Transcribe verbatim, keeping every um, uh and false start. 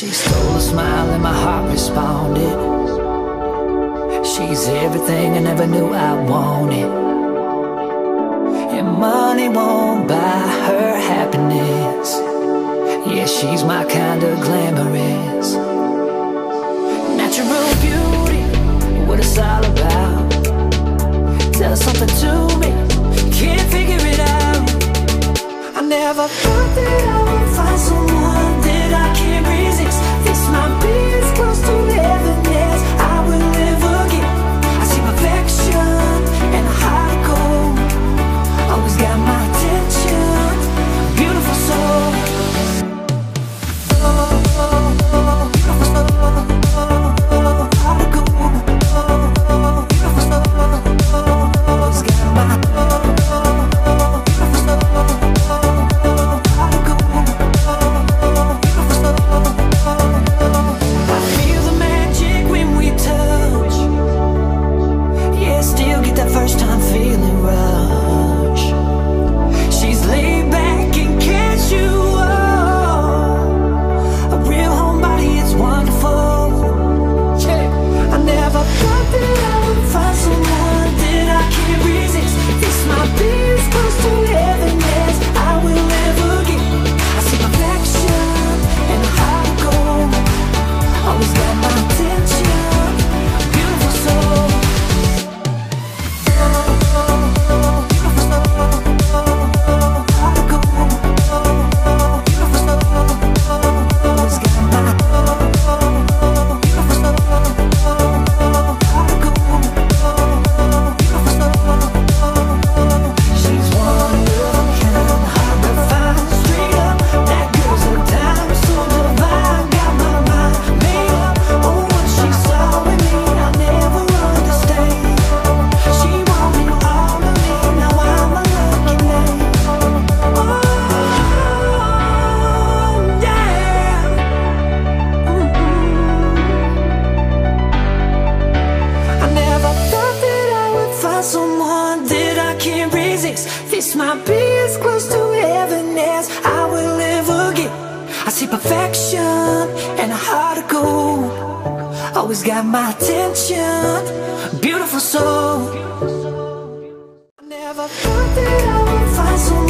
She stole a smile and my heart responded. She's everything I never knew I wanted. And money won't buy her happiness. Yeah, she's my kind of glamorous. Natural beauty, what it's all about. Tell something to me, can't figure it out. I never thought that I would find someone that I can't resist. This might be as close to heaven as I will ever get. I see perfection and a heart of gold. Always got my attention, beautiful soul. Beautiful soul. I never thought that I would find someone.